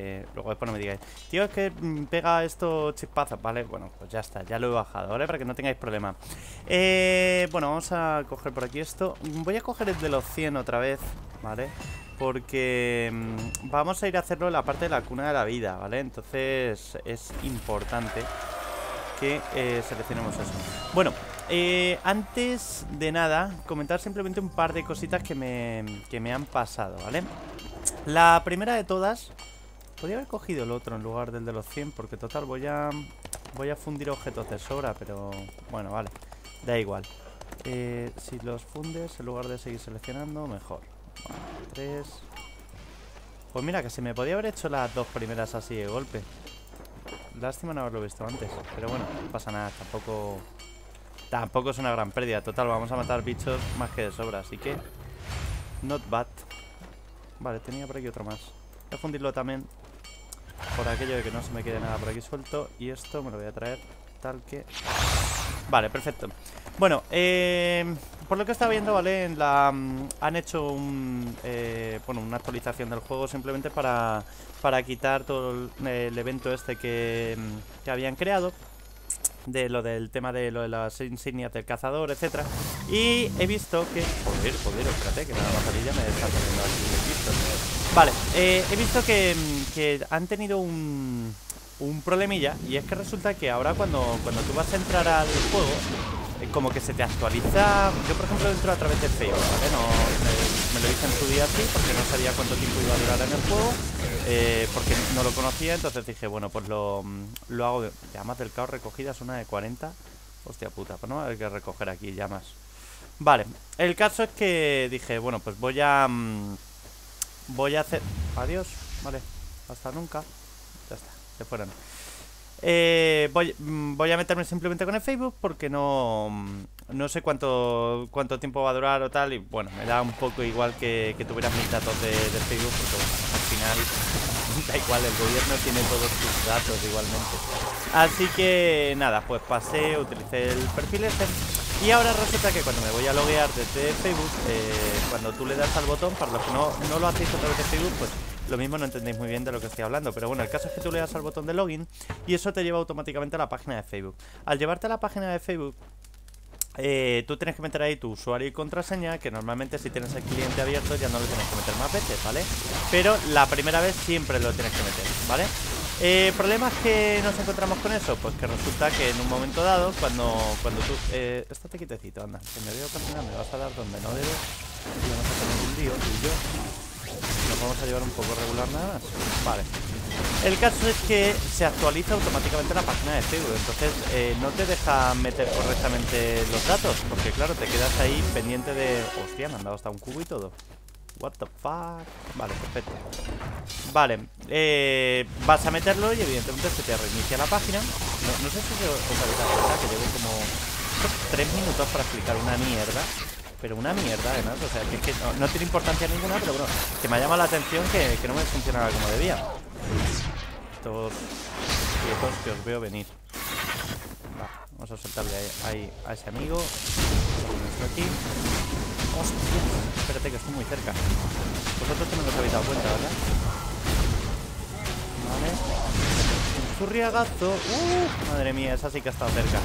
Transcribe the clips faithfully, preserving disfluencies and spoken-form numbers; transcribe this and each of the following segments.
Eh, luego después no me digáis, tío, es que pega esto chispazas, ¿vale? Bueno, pues ya está, ya lo he bajado, ¿vale? Para que no tengáis problema. eh, Bueno, vamos a coger por aquí esto. Voy a coger el de los cien otra vez, ¿vale? Porque mmm, vamos a ir a hacerlo en la parte de la cuna de la vida, ¿vale? Entonces es importante que eh, seleccionemos eso. Bueno, eh, antes de nada, comentar simplemente un par de cositas que me, que me han pasado, ¿vale? La primera de todas, podría haber cogido el otro en lugar del de los cien, porque total voy a voy a fundir objetos de sobra, pero bueno, vale, da igual. Eh, si los fundes, en lugar de seguir seleccionando, mejor. Bueno, tres. Pues mira, que se me podía haber hecho las dos primeras así de golpe. Lástima no haberlo visto antes, pero bueno, no pasa nada, tampoco tampoco es una gran pérdida. Total, vamos a matar bichos más que de sobra, así que not bad. Vale, tenía por aquí otro más. Voy a fundirlo también, por aquello de que no se me quede nada por aquí suelto. Y esto me lo voy a traer tal que... Vale, perfecto. Bueno, eh, por lo que estaba viendo, ¿vale? En la, han hecho un, eh, bueno, una actualización del juego simplemente para, para quitar todo el, el evento este que, que habían creado, de lo del tema de lo de las insignias del cazador, etcétera. Y he visto que... Joder, joder, espérate, que nada más a mí ya me está poniendo aquí listo, ¿no? Vale, eh, he visto que, que han tenido un, un problemilla. Y es que resulta que ahora cuando, cuando tú vas a entrar al juego, eh, como que se te actualiza. Yo por ejemplo entro a través de Facebook, ¿vale? No, me, me lo hice en su día así porque no sabía cuánto tiempo iba a durar en el juego. Eh, porque no lo conocía, entonces dije, bueno, pues lo, lo hago de... Llamas del caos recogidas, una de cuarenta. Hostia puta, pues no hay que recoger aquí llamas. Vale, el caso es que dije, bueno, pues voy a... Mmm, voy a hacer... Adiós, vale, hasta nunca. Ya está, se fueron. Eh, voy, mmm, voy a meterme simplemente con el Facebook porque no... Mmm, no sé cuánto cuánto tiempo va a durar o tal. Y bueno, me da un poco igual que, que tuvieras mis datos de, de Facebook, porque bueno, al final da igual, el gobierno tiene todos tus datos igualmente. Así que nada, pues pasé, utilicé el perfil este. Y ahora resulta que cuando me voy a loguear desde Facebook, eh, cuando tú le das al botón, para los que no, no lo hacéis a través de Facebook, pues lo mismo no entendéis muy bien de lo que estoy hablando. Pero bueno, el caso es que tú le das al botón de login y eso te lleva automáticamente a la página de Facebook. Al llevarte a la página de Facebook, Eh, tú tienes que meter ahí tu usuario y contraseña, que normalmente si tienes el cliente abierto ya no lo tienes que meter más veces, ¿vale? Pero la primera vez siempre lo tienes que meter, ¿vale? Eh, ¿Problemas que nos encontramos con eso? Pues que resulta que en un momento dado, cuando, cuando tú... Eh, estate quietecito, anda, que me veo caminar, me vas a dar donde no debes y vamos a tener un lío, tú y yo. Nos vamos a llevar un poco regular nada más. Vale. El caso es que se actualiza automáticamente la página de Facebook, entonces eh, no te deja meter correctamente los datos, porque claro, te quedas ahí pendiente de... Hostia, me han dado hasta un cubo y todo. What the fuck. Vale, perfecto. Vale, eh, vas a meterlo y evidentemente se te reinicia la página. No, no sé si os habéis dado cuenta que llevo como tres minutos para explicar una mierda. Pero una mierda, además, o sea, que, es que no, no tiene importancia ninguna, pero bueno, que me ha llamado la atención que, que no me funcionaba como debía. Estos quietos que os veo venir. Va, vamos a soltarle ahí a ese amigo. Aquí. Hostia, espérate que estoy muy cerca. Vosotros también os habéis dado cuenta, ¿verdad? Vale. Un zurriagazo. Uh, madre mía, esa sí que ha estado cerca.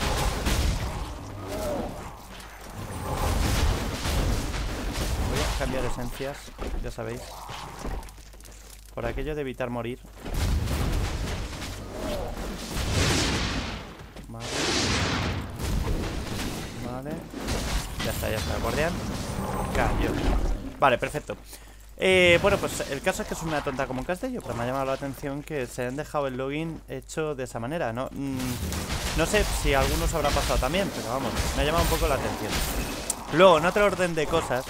Voy a cambiar esencias, ya sabéis, por aquello de evitar morir. Vale. Vale. Ya está, ya está, el guardián cayó. Vale, perfecto. Eh, bueno, pues el caso es que es una tonta como un castillo, pero me ha llamado la atención que se han dejado el login hecho de esa manera. No, mm, no sé si a algunos habrá pasado también, pero vamos, me ha llamado un poco la atención. Luego, en otro orden de cosas,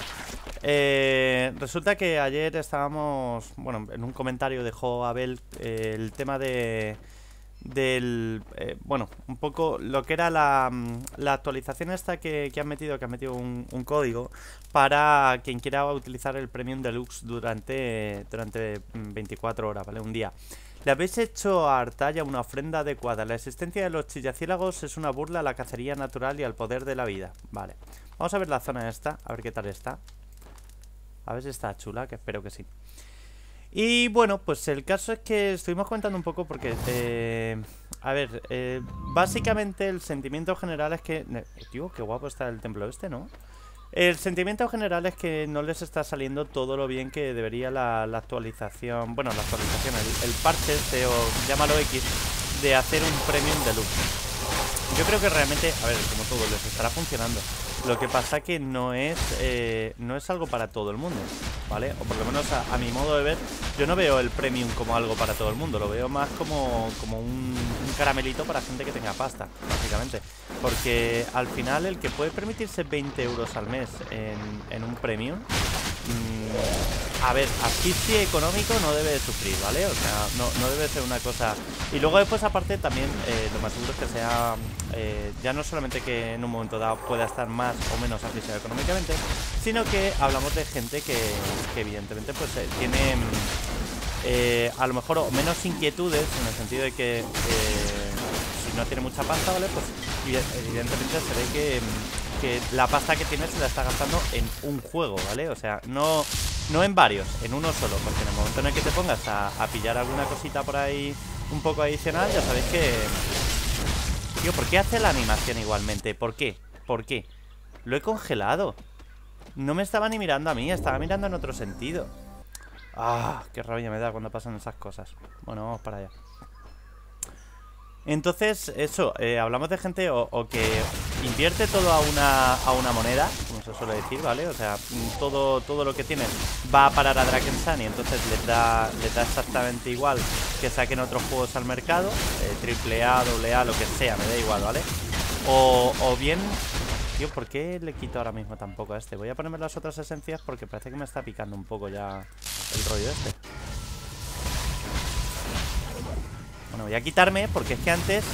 Eh, resulta que ayer estábamos... Bueno, en un comentario dejó Abel eh, el tema de... Del... Eh, bueno, un poco lo que era la, la actualización esta que, que han metido, que han metido un, un código para quien quiera utilizar el Premium Deluxe durante, durante veinticuatro horas, ¿vale? Un día. Le habéis hecho a Artaya una ofrenda adecuada. La existencia de los chillaciélagos es una burla a la cacería natural y al poder de la vida. Vale. Vamos a ver la zona esta, a ver qué tal está. A ver si está chula, que espero que sí. Y bueno, pues el caso es que estuvimos comentando un poco porque, eh, a ver, eh, básicamente el sentimiento general es que... Tío, qué guapo está el templo este, ¿no? El sentimiento general es que no les está saliendo todo lo bien que debería la, la actualización... Bueno, la actualización, el, el parche este, o llámalo X, de hacer un Premium Deluxe. Yo creo que realmente, a ver, como todo, les estará funcionando. Lo que pasa que no es eh, no es algo para todo el mundo, ¿vale? O por lo menos a, a mi modo de ver, yo no veo el Premium como algo para todo el mundo. Lo veo más como, como un, un caramelito para gente que tenga pasta, básicamente. Porque al final el que puede permitirse veinte euros al mes en, en un Premium... Mmm, a ver, asfixia económico no debe de sufrir, ¿vale? O sea, no, no debe ser una cosa... Y luego después, aparte, también eh, lo más seguro es que sea... Eh, ya no solamente que en un momento dado pueda estar más o menos asfixiado económicamente, sino que hablamos de gente que, que evidentemente pues eh, tiene eh, a lo mejor menos inquietudes, en el sentido de que eh, si no tiene mucha pasta, ¿vale? Pues evidentemente se ve que, que la pasta que tiene se la está gastando en un juego, ¿vale? O sea, no, no en varios, en uno solo, porque en el momento en el que te pongas a, a pillar alguna cosita por ahí un poco adicional, ya sabéis que... Tío, ¿por qué hace la animación igualmente? ¿Por qué? ¿Por qué? Lo he congelado. No me estaba ni mirando a mí, estaba mirando en otro sentido. Ah, qué rabia me da cuando pasan esas cosas. Bueno, vamos para allá. Entonces, eso, eh, hablamos de gente o, o que invierte todo a una, a una moneda, como se suele decir, ¿vale? O sea, todo, todo lo que tienen va a parar a Drakensang y entonces les da, les da exactamente igual que saquen otros juegos al mercado, eh, triple A, doble A, lo que sea, me da igual, ¿vale? O, o bien... Tío, ¿por qué le quito ahora mismo tampoco a este? Voy a ponerme las otras esencias porque parece que me está picando un poco ya el rollo este. Bueno, voy a quitarme porque es que antes,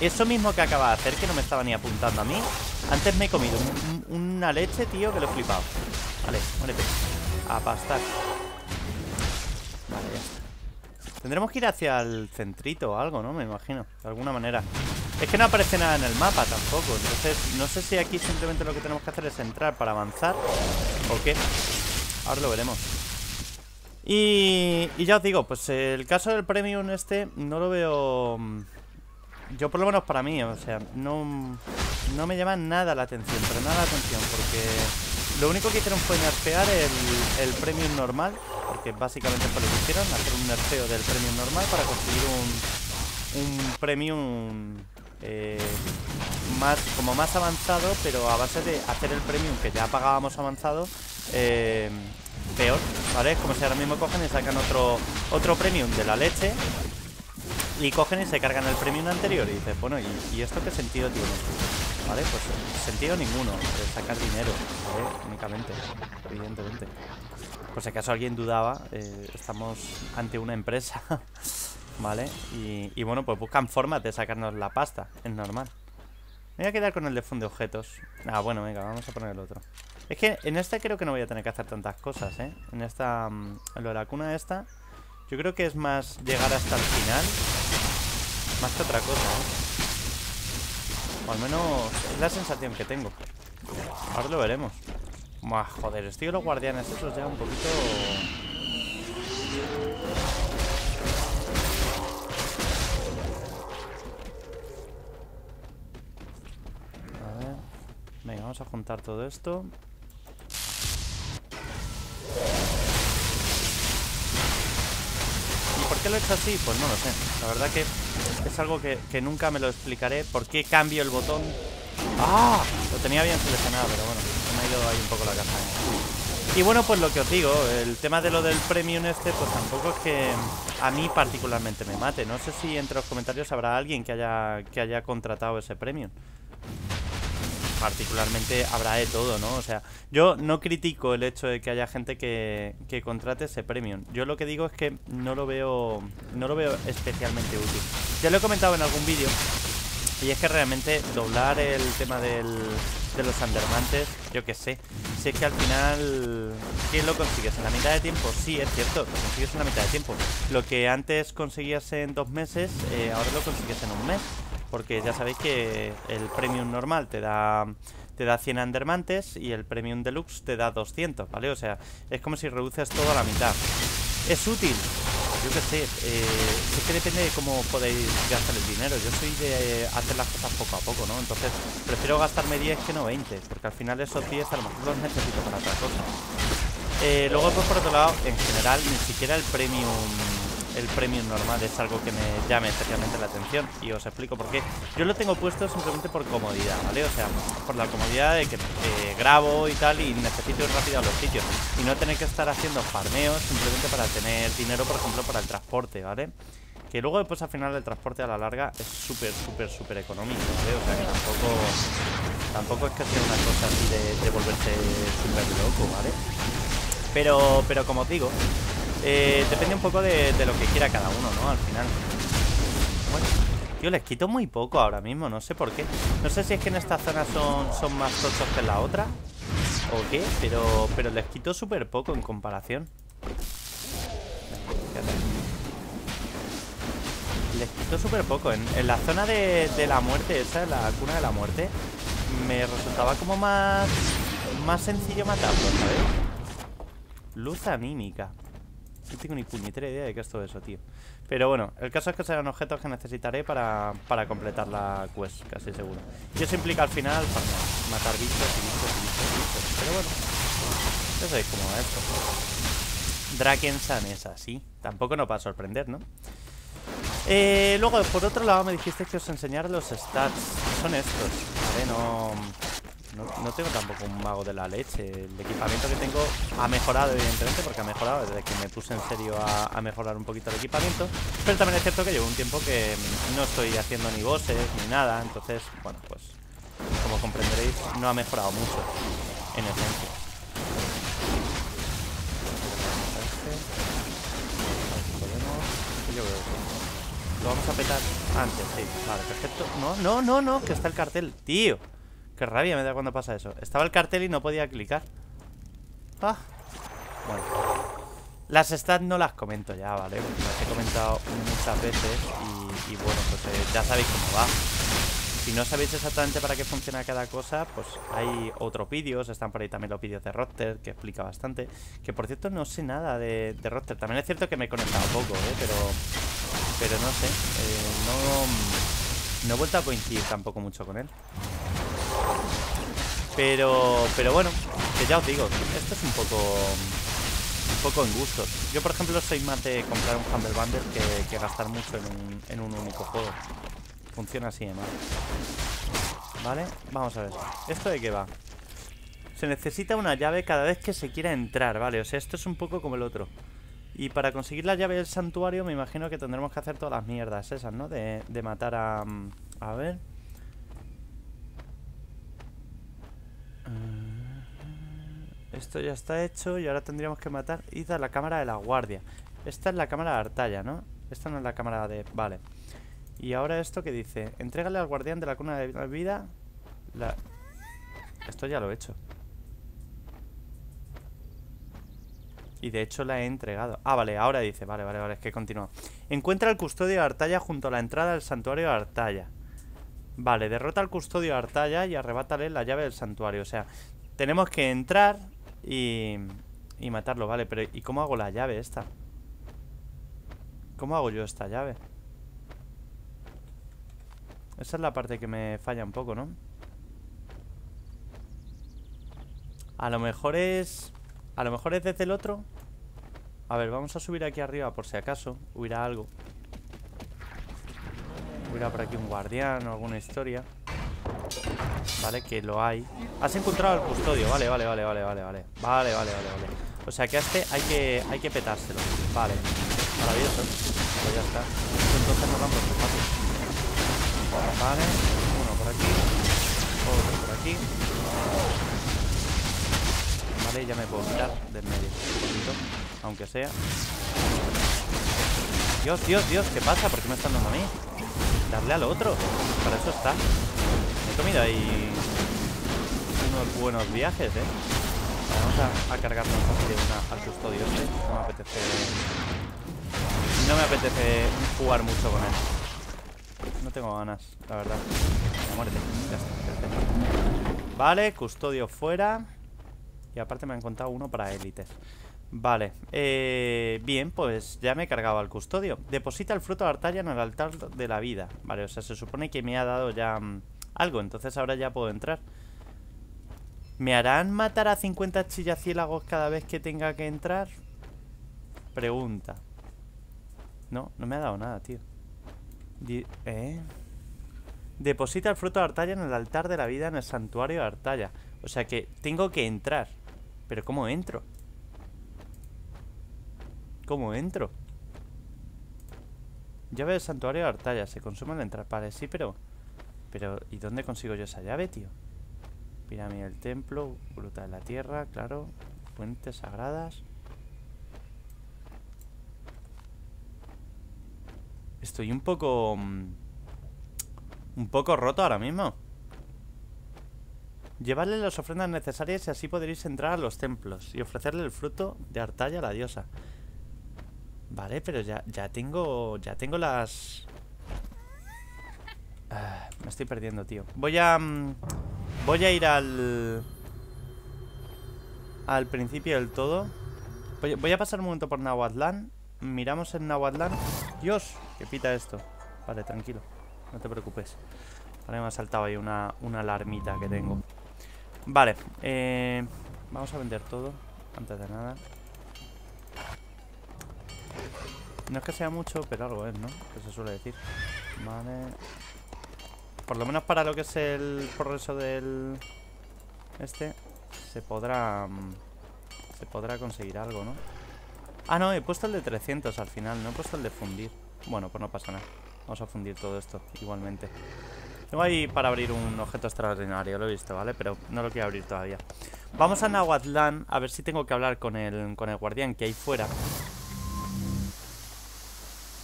eso mismo que acababa de hacer, que no me estaba ni apuntando a mí, antes me he comido un, un, una leche, tío, que lo he flipado. Vale, muérete. A pastar. Vale, ya está. Tendremos que ir hacia el centrito o algo, ¿no? Me imagino, de alguna manera. Es que no aparece nada en el mapa tampoco, entonces no sé si aquí simplemente lo que tenemos que hacer es entrar para avanzar o qué. Ahora lo veremos. Y, y ya os digo, pues el caso del Premium este no lo veo... Yo por lo menos para mí, o sea, no, no me llama nada la atención, pero nada la atención, porque lo único que hicieron fue nerfear el, el Premium normal, porque básicamente fue lo que hicieron, hacer un nerfeo del Premium normal para conseguir un, un Premium eh, más como más avanzado, pero a base de hacer el Premium que ya pagábamos avanzado, eh... peor, ¿vale? Es como si ahora mismo cogen y sacan otro otro Premium de la leche y cogen y se cargan el Premium anterior y dices, bueno, ¿y, y esto qué sentido tiene? ¿Vale? Pues sentido ninguno, sacar dinero, ¿vale? Únicamente, evidentemente. Por si acaso alguien dudaba, eh, estamos ante una empresa, ¿vale? Y, y bueno, pues buscan formas de sacarnos la pasta, es normal. Me voy a quedar con el de fondo de objetos. Ah, bueno, venga, vamos a poner el otro. Es que en esta creo que no voy a tener que hacer tantas cosas, ¿eh? En esta... En lo de la cuna esta, yo creo que es más llegar hasta el final, más que otra cosa, ¿eh? O al menos es la sensación que tengo. Ahora lo veremos. Buah, joder, estoy con los guardianes, esos ya un poquito... Venga, vamos a juntar todo esto. ¿Y por qué lo he hecho así? Pues no lo sé. La verdad que es algo que, que nunca me lo explicaré. ¿Por qué cambio el botón? ¡Ah! Lo tenía bien seleccionado, pero bueno, me ha ido ahí un poco la caja. Y bueno, pues lo que os digo, el tema de lo del Premium este, pues tampoco es que a mí particularmente me mate. No sé si entre los comentarios habrá alguien que haya, que haya contratado ese Premium. Particularmente habrá de todo, ¿no? O sea, yo no critico el hecho de que haya gente que, que contrate ese Premium. Yo lo que digo es que no lo veo no lo veo especialmente útil. Ya lo he comentado en algún vídeo, y es que realmente doblar el tema del, de los undermantes, yo qué sé. Si es que al final, ¿qué lo consigues? ¿En la mitad de tiempo? Sí, es cierto, lo consigues en la mitad de tiempo. Lo que antes conseguías en dos meses, eh, ahora lo consigues en un mes. Porque ya sabéis que el Premium normal te da te da cien undermantes y el Premium Deluxe te da doscientos, ¿vale? O sea, es como si reduces todo a la mitad. es útil. Yo qué sé, eh, es que depende de cómo podéis gastar el dinero. Yo soy de hacer las cosas poco a poco, ¿no? Entonces prefiero gastarme diez que no veinte, porque al final esos diez a lo mejor los necesito para otra cosa. Eh, luego pues por otro lado, en general, ni siquiera el premium, el premium normal es algo que me llame especialmente la atención, y os explico por qué. Yo lo tengo puesto simplemente por comodidad, ¿vale? O sea, por la comodidad de que eh, grabo y tal, y necesito ir rápido a los sitios y no tener que estar haciendo farmeos simplemente para tener dinero, por ejemplo, para el transporte, ¿vale? Que luego después al final el transporte a la larga es súper, súper, súper económico, ¿vale? O sea que tampoco, tampoco es que sea una cosa así de, de volverse súper loco, ¿vale? Pero, pero como os digo, eh, depende un poco de, de lo que quiera cada uno, ¿no? Al final. Bueno, tío, les quito muy poco ahora mismo, no sé por qué. No sé si es que en esta zona son, son más tochos que en la otra o qué, pero, pero les quito súper poco en comparación. Les quito súper poco. En, en la zona de, de la muerte, esa, la cuna de la muerte, me resultaba como más, más sencillo matarlo, ¿sabes? Luz anímica. No tengo ni puñetera idea de qué es todo eso, tío. Pero bueno, el caso es que serán objetos que necesitaré para, para completar la quest, casi seguro. Y eso implica al final para matar bichos y bichos y bichos y bichos. Pero bueno, ya sabéis cómo va esto. Drakensang es así. Tampoco nos va a sorprender, ¿no? Eh, luego, por otro lado, me dijiste que os enseñara los stats. Son estos, ¿vale? No... No, no tengo tampoco un mago de la leche. El equipamiento que tengo ha mejorado, evidentemente, porque ha mejorado desde que me puse en serio a, a mejorar un poquito el equipamiento. Pero también es cierto que llevo un tiempo que no estoy haciendo ni bosses ni nada. Entonces, bueno, pues como comprenderéis, no ha mejorado mucho en esencia. Yo creo que lo vamos a petar antes, sí. Vale, perfecto. No, no, no, no, que está el cartel, tío. Qué rabia me da cuando pasa eso. Estaba el cartel y no podía clicar. Ah. Bueno. Las stats no las comento ya, ¿vale? Porque las he comentado muchas veces y, y bueno, pues eh, ya sabéis cómo va. Si no sabéis exactamente para qué funciona cada cosa, pues hay otros vídeos. Están por ahí también los vídeos de Roster, que explica bastante. Que por cierto no sé nada de, de Roster. También es cierto que me he conectado poco, ¿eh? Pero, pero no sé. Eh, no, no he vuelto a coincidir tampoco mucho con él. Pero, pero bueno, que ya os digo, esto es un poco un poco en gustos. Yo, por ejemplo, soy más de comprar un Humble Bundle que, que gastar mucho en un, en un único juego. Funciona así, además. Vale, vamos a ver. ¿Esto de qué va? Se necesita una llave cada vez que se quiera entrar, ¿vale? O sea, esto es un poco como el otro. Y para conseguir la llave del santuario me imagino que tendremos que hacer todas las mierdas esas, ¿no? De, de matar a... A ver... Esto ya está hecho y ahora tendríamos que matar. Ida a la cámara de la guardia. Esta es la cámara de Artalla, ¿no? Esta no es la cámara de... Vale. Y ahora esto que dice: entrégale al guardián de la cuna de la vida la... Esto ya lo he hecho. Y de hecho la he entregado. Ah, vale, ahora dice, vale, vale, vale, es que continúa. Encuentra al custodio de Artalla junto a la entrada del santuario de Artalla. Vale, derrota al custodio de Artalla y arrebátale la llave del santuario. O sea, tenemos que entrar Y, y matarlo, vale. Pero ¿y cómo hago la llave esta? ¿Cómo hago yo esta llave? Esa es la parte que me falla un poco, ¿no? A lo mejor es... A lo mejor es desde el otro. A ver, vamos a subir aquí arriba por si acaso hubiera algo. Hubiera por aquí un guardián o alguna historia. Vale, que lo hay. Has encontrado al custodio, vale, vale, vale, vale, vale, vale. Vale, vale, vale, vale. O sea que a este hay que, hay que petárselo. Vale, maravilloso. Pues ya está. Entonces nos vamos por fácil. Vale, uno por aquí, otro por aquí. Vale, ya me puedo quitar del medio un poquito, aunque sea. Dios, Dios, Dios, ¿qué pasa? ¿Por qué me están dando a mí? Darle al otro, para eso está. He comido ahí unos buenos viajes, eh. Vamos a, a cargarnos de una al custodio este. No me apetece. No me apetece jugar mucho con él. No tengo ganas, la verdad. La muerte. Ya está. Vale, custodio fuera. Y aparte me han contado uno para élites. Vale, eh, bien, pues ya me cargaba el custodio. Deposita el fruto de Artaria en el altar de la vida. Vale, o sea, se supone que me ha dado ya mmm, algo, entonces ahora ya puedo entrar. ¿Me harán matar a cincuenta chillaciélagos cada vez que tenga que entrar? Pregunta. No, no me ha dado nada, tío. Di ¿Eh? Deposita el fruto de Artaria en el altar de la vida en el santuario de Artaria. O sea que tengo que entrar. ¿Pero cómo entro? ¿Cómo entro? Llave del santuario de Artaria. Se consume al entrar. Vale, sí, pero... Pero, ¿y dónde consigo yo esa llave, tío? Pirámide del templo. Gruta de la tierra, claro. Fuentes sagradas. Estoy un poco... Un poco roto ahora mismo. Llevarle las ofrendas necesarias y así podréis entrar a los templos y ofrecerle el fruto de Artaria a la diosa. Vale, pero ya, ya tengo... Ya tengo las... Ah, me estoy perdiendo, tío. Voy a... Voy a ir al... Al principio del todo. Voy, voy a pasar un momento por Nahuatlán. Miramos en Nahuatlán. ¡Dios! ¿Qué pita esto? Vale, tranquilo. No te preocupes. Vale, me ha saltado ahí una, una alarmita que tengo. Vale, eh, vamos a vender todo. Antes de nada. No es que sea mucho, pero algo es, ¿no? Que se suele decir. Vale. Por lo menos para lo que es el progreso del... Este. Se podrá... Se podrá conseguir algo, ¿no? Ah, no, he puesto el de trescientos al final. No he puesto el de fundir. Bueno, pues no pasa nada. Vamos a fundir todo esto, igualmente. Tengo ahí para abrir un objeto extraordinario. Lo he visto, ¿vale? Pero no lo quiero abrir todavía. Vamos a Nahuatlán. A ver si tengo que hablar con el, con el guardián que hay fuera.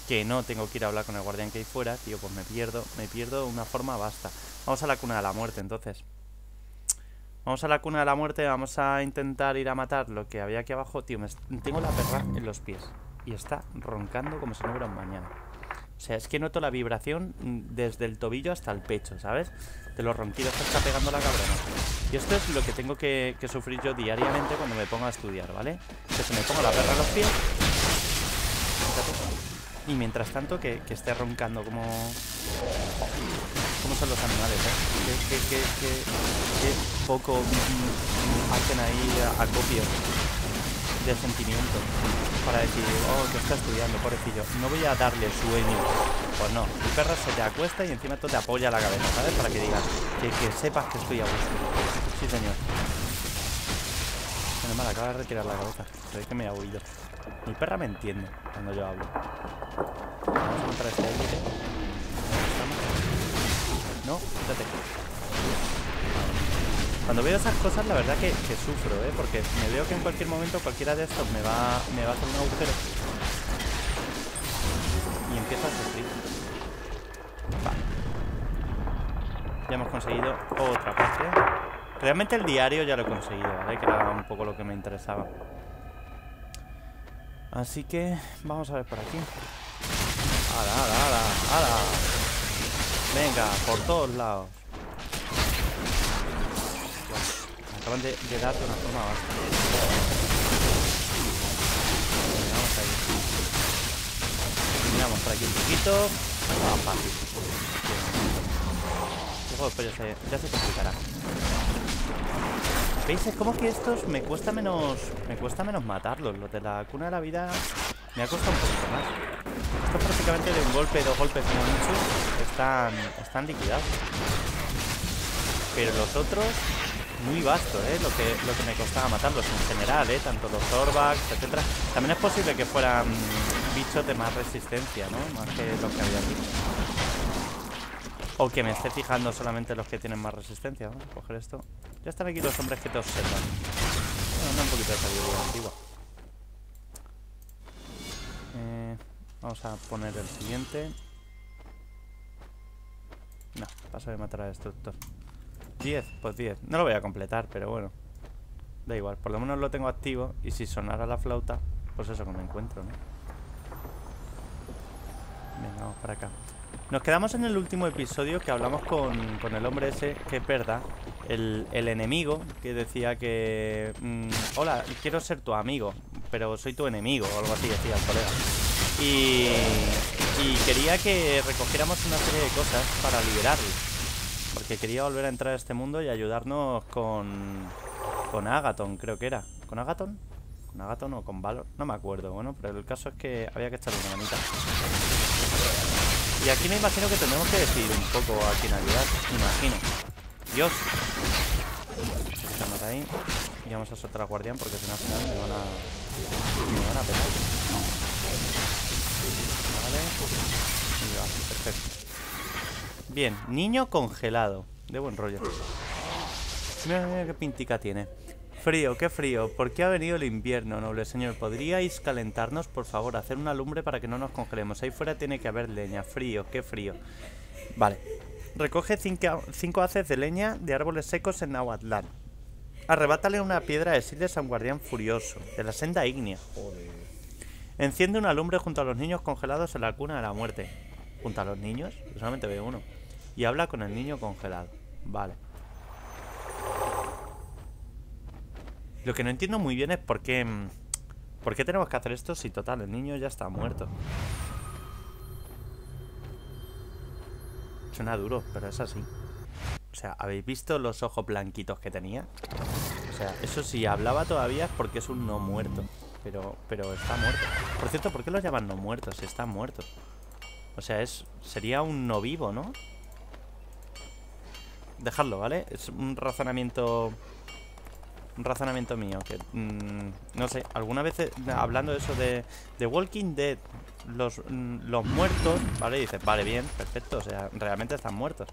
Que no tengo que ir a hablar con el guardián que hay fuera, tío, pues me pierdo, me pierdo de una forma vasta. Vamos a la cuna de la muerte, entonces. Vamos a la cuna de la muerte, vamos a intentar ir a matar lo que había aquí abajo. Tío, me tengo la perra en los pies y está roncando como si no hubiera un mañana. O sea, es que noto la vibración desde el tobillo hasta el pecho, ¿sabes? De los ronquidos que está pegando la cabrona. Y esto es lo que tengo que, que sufrir yo diariamente cuando me pongo a estudiar, ¿vale? Que se me ponga la perra en los pies. Y mientras tanto que, que esté roncando como... Como son los animales, ¿eh? Que, que, que, que, que poco hacen ahí acopio de sentimiento para decir, oh, que está estudiando, pobrecillo. No voy a darle sueño. Pues no, tu perra se te acuesta y encima tú te apoya la cabeza, ¿sabes? Para que digas, que, que sepas que estoy a gusto. Sí, señor. Menos mal, acaba de retirar la cabeza. Creí que me ha huido. Mi perra me entiende cuando yo hablo. Vamos a entrar a este aire. No, quítate. Cuando veo esas cosas, la verdad que, que sufro, ¿eh? Porque me veo que en cualquier momento cualquiera de estos me va, me va a hacer un agujero. Y empiezo a sufrir. Vale. Ya hemos conseguido otra parte. Realmente el diario ya lo he conseguido, ¿vale? Que era un poco lo que me interesaba. Así que vamos a ver por aquí. ¡Hala, hala, hala! ¡Hala! Venga, por todos lados. Me acaban de, de dar de una forma bastante. Vamos ahí. Miramos por aquí un poquito. Ah, fácil. El juego después ya se, ya se complicará. ¿Veis? Es como que estos me cuesta menos. Me cuesta menos matarlos. Los de la cuna de la vida me ha costado un poquito más. Estos prácticamente de un golpe, dos golpes como mucho están, están liquidados. Pero los otros, muy vasto, ¿eh? Lo que, lo que me costaba matarlos en general, ¿eh? Tanto los Zorbax, etcétera. También es posible que fueran bichos de más resistencia, ¿no? Más que los que había aquí. O que me esté fijando solamente los que tienen más resistencia. Vamos a coger esto. Ya están aquí los hombres que te observan. Bueno, anda un poquito de sabiduría antigua. Eh, vamos a poner el siguiente. No, paso de matar al destructor. diez, pues diez. No lo voy a completar, pero bueno. Da igual, por lo menos lo tengo activo. Y si sonara la flauta, pues eso que me encuentro, ¿no? Venga, vamos para acá. Nos quedamos en el último episodio que hablamos con, con el hombre ese, que es verdad. el, el enemigo que decía que... Mmm, hola, quiero ser tu amigo, pero soy tu enemigo, o algo así decía el colega. Y, y quería que recogiéramos una serie de cosas para liberarlo, porque quería volver a entrar a este mundo y ayudarnos con... Con Agaton, creo que era. ¿Con Agaton? ¿Con Agaton o con Valor? No me acuerdo, bueno, pero el caso es que había que echarle una manita. Y aquí me imagino que tendremos que decidir un poco a quién ayudar, me imagino. Dios. Estamos ahí. Y vamos a soltar al guardián porque si no al final me van a... Me van a pegar. Vale. Y va, perfecto. Bien, niño congelado. De buen rollo. Mira, mira qué pintica tiene. Frío, qué frío. ¿Por qué ha venido el invierno, noble señor? ¿Podríais calentarnos, por favor? Hacer una lumbre para que no nos congelemos. Ahí fuera tiene que haber leña. Frío, qué frío. Vale. Recoge cinco haces de leña de árboles secos en Nahuatlán. Arrebátale una piedra de sílex a un guardián furioso de la Senda Ígnea. Joder. Enciende una lumbre junto a los niños congelados en la Cuna de la Muerte. ¿Junto a los niños? Yo solamente veo uno. Y habla con el niño congelado. Vale. Lo que no entiendo muy bien es por qué, por qué tenemos que hacer esto si total, el niño ya está muerto. Suena duro, pero es así. O sea, ¿habéis visto los ojos blanquitos que tenía? O sea, eso sí, hablaba todavía es porque es un no muerto. Pero, pero está muerto. Por cierto, ¿por qué los llaman no muertos si está muerto? O sea, es sería un no vivo, ¿no? Dejadlo, ¿vale? Es un razonamiento... Un razonamiento mío que mmm, no sé, alguna vez hablando de eso de, de Walking Dead, los, mmm, los muertos, vale, y dices, vale, bien, perfecto, o sea, realmente están muertos.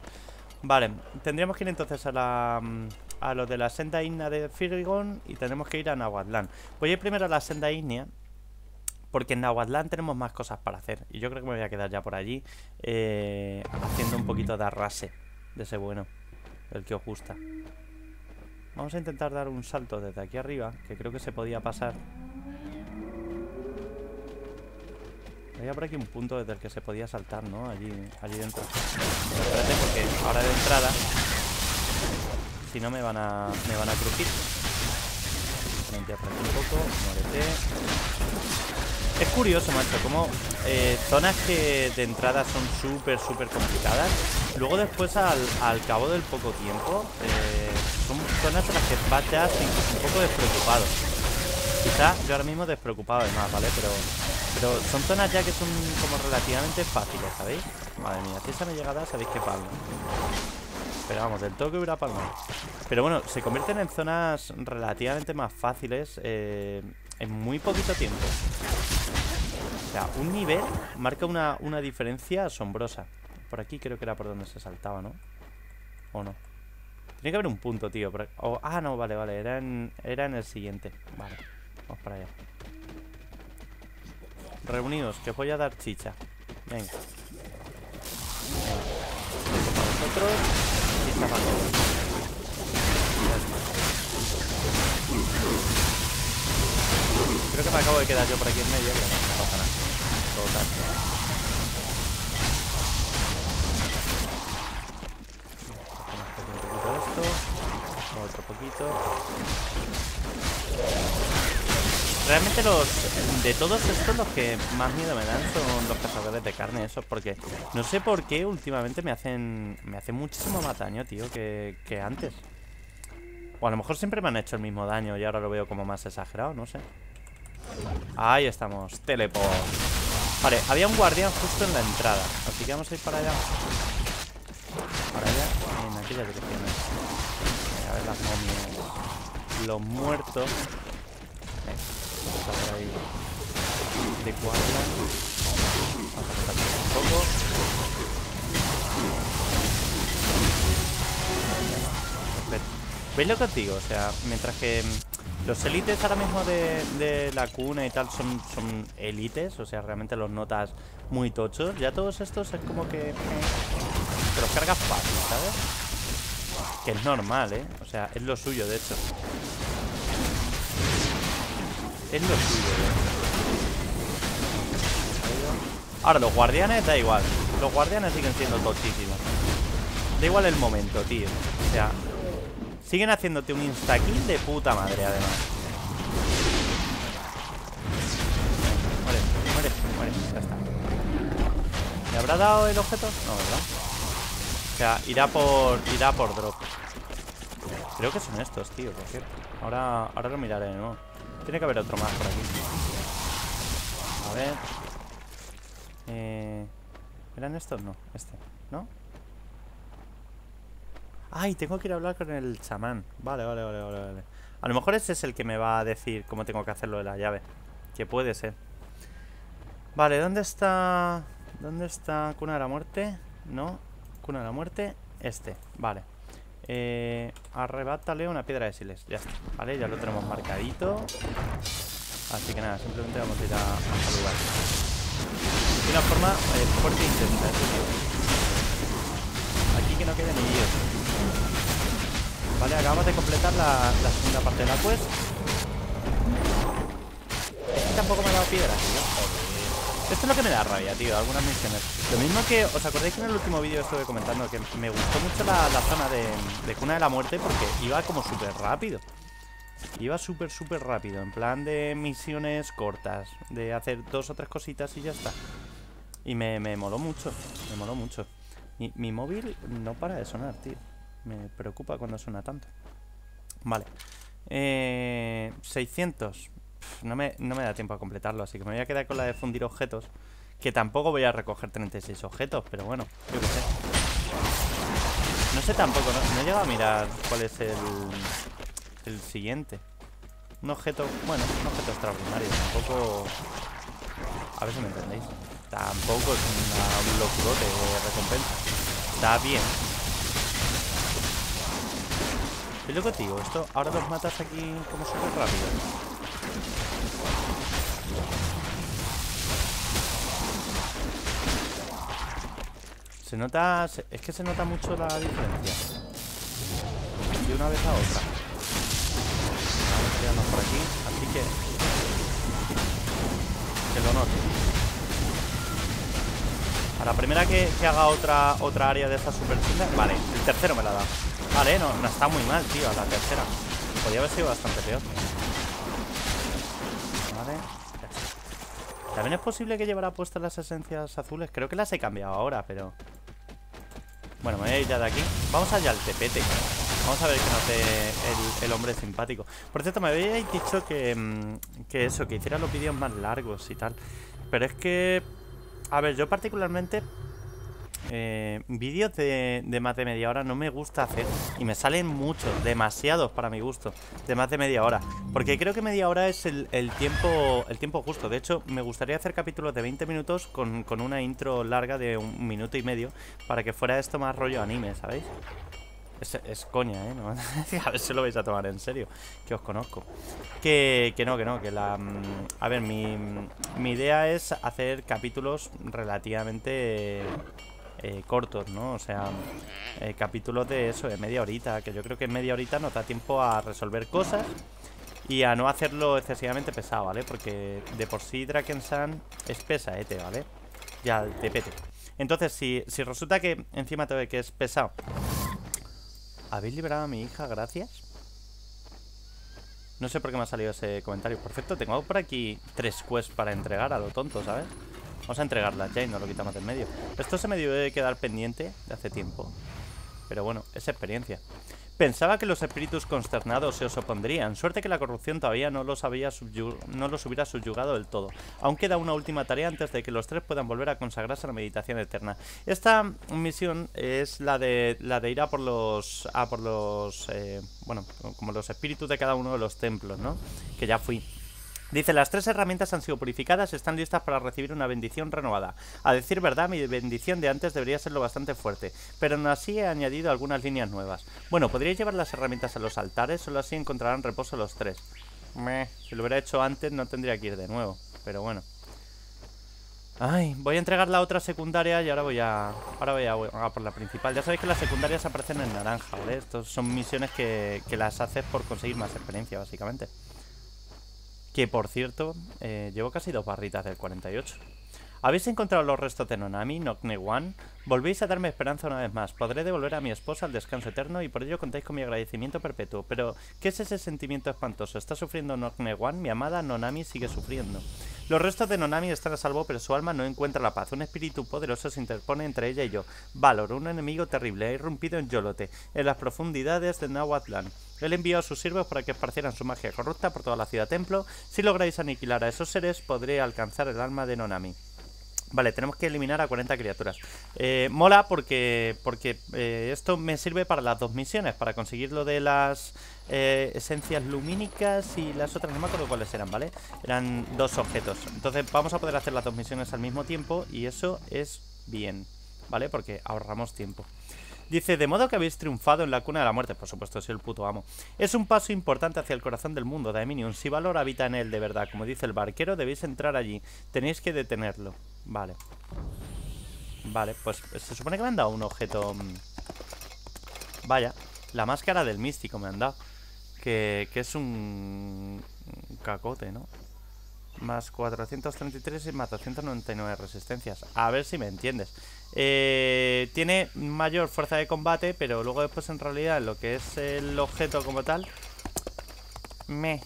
Vale, tendríamos que ir entonces a la a los de la Senda Ígnea de Firigón y tenemos que ir a Nahuatlán. Voy a ir primero a la Senda Ígnea porque en Nahuatlán tenemos más cosas para hacer y yo creo que me voy a quedar ya por allí eh, haciendo un poquito de arrase de ese bueno, el que os gusta. Vamos a intentar dar un salto desde aquí arriba, que creo que se podía pasar. Había por aquí un punto desde el que se podía saltar, ¿no? Allí, allí dentro. Pero espérate, porque ahora de entrada, si no me van a, me van a crujir. Limpiar por aquí un poco, muérete. Es curioso, macho, como eh, zonas que de entrada son súper, súper complicadas. Luego después, al, al cabo del poco tiempo... Eh, Son zonas en las que vas ya un poco despreocupado. Quizá yo ahora mismo despreocupado de más, ¿vale? Pero, pero son zonas ya que son como relativamente fáciles, ¿sabéis? Madre mía, si esa me llegada sabéis que palma. Pero vamos, del todo que hubiera palmado. Pero bueno, se convierten en zonas relativamente más fáciles eh, en muy poquito tiempo. O sea, un nivel marca una, una diferencia asombrosa. Por aquí creo que era por donde se saltaba, ¿no? ¿O no? Tiene que haber un punto, tío. Oh, ah, no, vale, vale. Era en, era en el siguiente. Vale, vamos para allá. Reunidos, que os voy a dar chicha. Venga. Esto para vosotros. Chicha para todos. Creo que me acabo de quedar yo por aquí en medio, pero no pasa nada. Total. Otro poquito. Realmente los... De todos estos los que más miedo me dan son los cazadores de carne, esos, porque no sé por qué últimamente me hacen... Me hacen muchísimo más daño, tío, que, que antes. O a lo mejor siempre me han hecho el mismo daño y ahora lo veo como más exagerado, no sé. Ahí estamos, teleport. Vale, había un guardián justo en la entrada, así que vamos a ir para allá. Para allá, en aquella dirección. A ver las momias. Los muertos. Venga, vamos a ver ahí. De cuadra. Vamos a cortar un poco. Perfecto. ¿Veis lo que os digo? O sea, mientras que los élites ahora mismo de, de la cuna y tal son, son élites, o sea, realmente los notas muy tochos. Ya todos estos es como que... Te los cargas fácil, ¿sabes? Que es normal, ¿eh? O sea, es lo suyo, de hecho. Es lo suyo, ¿eh? Ahora, los guardianes da igual. Los guardianes siguen siendo tochísimos. Da igual el momento, tío. O sea, Siguen haciéndote un insta-kill de puta madre, además. Muere, muere, muere. Ya está. ¿Me habrá dado el objeto? No, ¿verdad? O sea, irá por, irá por drop. Creo que son estos, tío, por cierto. Ahora, ahora lo miraré de nuevo. Tiene que haber otro más por aquí. A ver. Eh... ¿Eran estos? No, este, ¿no? Ay, tengo que ir a hablar con el chamán. Vale, vale, vale, vale, vale. A lo mejor ese es el que me va a decir cómo tengo que hacerlo de la llave. Que puede ser. Vale, ¿dónde está? ¿Dónde está Cuna de la Muerte? No, Cuna de la Muerte. Este, vale. Eh, arrebátale una piedra de siles. Ya está, vale, ya lo tenemos marcadito. Así que nada, simplemente vamos a ir a, a saludar. De una forma eh, fuerte e intensa, tío. Aquí que no quede ni Dios. Vale, acabamos de completar la, la segunda parte de la quest. Este tampoco me ha dado piedra, tío. Esto es lo que me da rabia, tío, algunas misiones. Lo mismo que, ¿os acordáis que en el último vídeo estuve comentando que me gustó mucho la, la zona de, de Cuna de la Muerte? Porque iba como súper rápido. Iba súper, súper rápido. En plan de misiones cortas. De hacer dos o tres cositas y ya está. Y me, me moló mucho. Me moló mucho. Mi, mi móvil no para de sonar, tío. Me preocupa cuando suena tanto. Vale. Eh, seiscientos. Pff, no, me, no me da tiempo a completarlo. Así que me voy a quedar con la de fundir objetos. Que tampoco voy a recoger treinta y seis objetos. Pero bueno, yo qué sé. No sé tampoco. No, no he llegado a mirar cuál es el... el siguiente. Un objeto... bueno, un objeto extraordinario. Tampoco... a ver si me entendéis. Tampoco es una, un locurote de recompensa. Está bien. Es lo que te digo. Esto ahora los matas aquí como súper rápido. Se nota... es que se nota mucho la diferencia de una vez a otra. Por aquí, así que que lo note. A la primera que, que haga otra otra área de esta super chula. Vale, el tercero me la da. Vale, no, no está muy mal, tío, a la tercera. Podría haber sido bastante peor. Vale. También es posible que llevara puestas las esencias azules. Creo que las he cambiado ahora, pero... bueno, me voy a ir ya de aquí. Vamos allá al tepete. Vamos a ver que nos dé el, el hombre simpático. Por cierto, me habíais dicho que, que eso, que hiciera los vídeos más largos y tal. Pero es que... a ver, yo particularmente eh, vídeos de, de más de media hora no me gusta hacer. Y me salen muchos, demasiados para mi gusto. De más de media hora. Porque creo que media hora es el, el, tiempo, el tiempo justo. De hecho, me gustaría hacer capítulos de veinte minutos con, con una intro larga de un minuto y medio. Para que fuera esto más rollo anime, ¿sabéis? Es, es coña, ¿eh? ¿No? A ver si lo vais a tomar en serio. Que os conozco. Que, que no, que no, que la... a ver, mi, mi idea es hacer capítulos relativamente eh, cortos, ¿no? O sea, eh, capítulos de eso, de media horita. Que yo creo que en media horita nos da tiempo a resolver cosas y a no hacerlo excesivamente pesado, ¿vale? Porque de por sí Drakensang es pesaete, ¿vale? Ya, te pete. Entonces, si, si resulta que encima te ve que es pesado... ¿habéis liberado a mi hija? Gracias. No sé por qué me ha salido ese comentario. Por cierto, tengo por aquí tres quests para entregar a lo tonto, ¿sabes? Vamos a entregarlas ya y nos lo quitamos del medio. Esto se me debe quedar pendiente de hace tiempo. Pero bueno, es experiencia. Pensaba que los espíritus consternados se os opondrían. Suerte que la corrupción todavía no los, había no los hubiera subyugado del todo. Aún queda una última tarea antes de que los tres puedan volver a consagrarse a la meditación eterna. Esta misión es la de, la de ir a por los... a por los... Eh, bueno, como los espíritus de cada uno de los templos, ¿no? Que ya fui. Dice, las tres herramientas han sido purificadas y están listas para recibir una bendición renovada. A decir verdad, mi bendición de antes debería serlo bastante fuerte, pero aún así he añadido algunas líneas nuevas. Bueno, podríais llevar las herramientas a los altares, solo así encontrarán reposo los tres. Meh, si lo hubiera hecho antes no tendría que ir de nuevo, pero bueno. Ay, voy a entregar la otra secundaria y ahora voy a... ahora voy a, a por la principal. Ya sabéis que las secundarias aparecen en naranja, ¿vale? Estas son misiones que, que las haces por conseguir más experiencia, básicamente. Que por cierto, eh, llevo casi dos barritas del cuarenta y ocho. ¿Habéis encontrado los restos de Nonami, Noknewan? Volvéis a darme esperanza una vez más. Podré devolver a mi esposa al descanso eterno y por ello contáis con mi agradecimiento perpetuo. Pero, ¿qué es ese sentimiento espantoso? ¿Está sufriendo Noknewan? Mi amada Nonami sigue sufriendo. Los restos de Nonami están a salvo, pero su alma no encuentra la paz. Un espíritu poderoso se interpone entre ella y yo. Valor, un enemigo terrible, ha irrumpido en Yolote, en las profundidades de Nahuatlán. Él envió a sus siervos para que esparcieran su magia corrupta por toda la ciudad-templo. Si lográis aniquilar a esos seres, podré alcanzar el alma de Nonami. Vale, tenemos que eliminar a cuarenta criaturas. Eh, mola porque, porque eh, esto me sirve para las dos misiones, para conseguir lo de las eh, esencias lumínicas y las otras, no me acuerdo cuáles eran, ¿vale? Eran dos objetos. Entonces vamos a poder hacer las dos misiones al mismo tiempo y eso es bien, ¿vale? Porque ahorramos tiempo. Dice, de modo que habéis triunfado en la cuna de la muerte. Por supuesto, soy el puto amo. Es un paso importante hacia el corazón del mundo, Daeminium. Si Valor habita en él de verdad, como dice el barquero, debéis entrar allí. Tenéis que detenerlo. Vale. Vale, pues se supone que me han dado un objeto. Vaya, la máscara del místico me han dado. Que, que es un cacote, ¿no? Más cuatrocientos treinta y tres y más doscientos noventa y nueve resistencias. A ver si me entiendes. Eh, tiene mayor fuerza de combate, pero luego después en realidad lo que es el objeto como tal me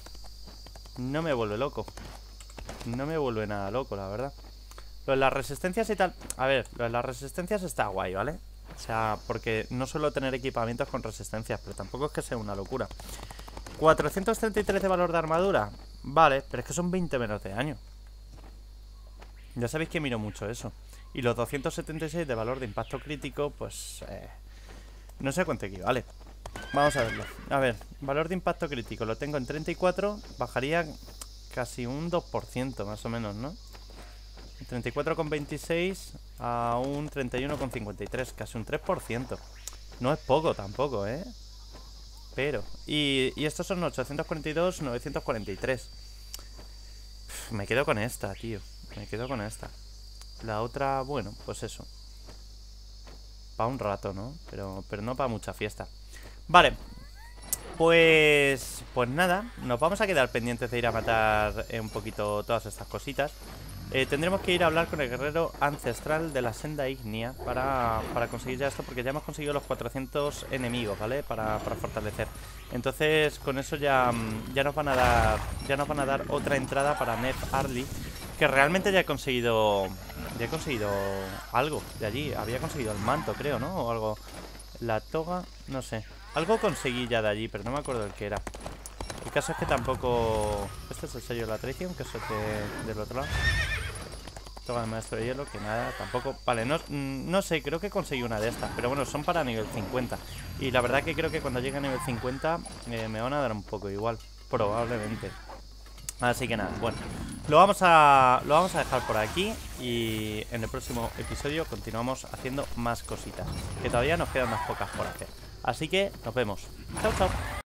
no me vuelve loco. No me vuelve nada loco, la verdad. Lo de las resistencias y tal. A ver, lo de las resistencias está guay, ¿vale? O sea, porque no suelo tener equipamientos con resistencias, pero tampoco es que sea una locura. cuatrocientos treinta y tres de valor de armadura. Vale, pero es que son veinte menos de daño. Ya sabéis que miro mucho eso. Y los doscientos setenta y seis de valor de impacto crítico, pues... Eh, no sé cuánto equivale. Vamos a verlo. A ver, valor de impacto crítico lo tengo en treinta y cuatro. Bajaría casi un dos por ciento más o menos, ¿no? treinta y cuatro coma veintiséis a un treinta y uno coma cincuenta y tres. Casi un tres por ciento. No es poco tampoco, ¿eh? Pero... Y, y estos son ochocientos cuarenta y dos, novecientos cuarenta y tres. Uf, me quedo con esta, tío. Me quedo con esta. La otra, bueno, pues eso. Para un rato, ¿no? Pero, pero no para mucha fiesta. Vale. Pues... Pues nada. Nos vamos a quedar pendientes de ir a matar eh, un poquito todas estas cositas. Eh, tendremos que ir a hablar con el guerrero ancestral de la Senda Ígnea para, para conseguir ya esto, porque ya hemos conseguido los cuatrocientos enemigos, ¿vale? Para, para fortalecer. Entonces, con eso ya, ya nos van a dar ya nos van a dar otra entrada para Nef Arli, que realmente ya he conseguido ya he conseguido algo de allí. Había conseguido el manto, creo, ¿no? O algo, la toga, no sé. Algo conseguí ya de allí, pero no me acuerdo el que era. El caso es que tampoco... Este es el sello de la traición, que es el que... del otro lado. Toga de maestro de hielo, que nada, tampoco... Vale, no, no sé, creo que conseguí una de estas. Pero bueno, son para nivel cincuenta. Y la verdad que creo que cuando llegue a nivel cincuenta eh, me van a dar un poco igual. Probablemente. Así que nada, bueno. Lo vamos a, lo vamos a dejar por aquí. Y en el próximo episodio continuamos haciendo más cositas, que todavía nos quedan unas pocas por hacer. Así que nos vemos. Chao, chao.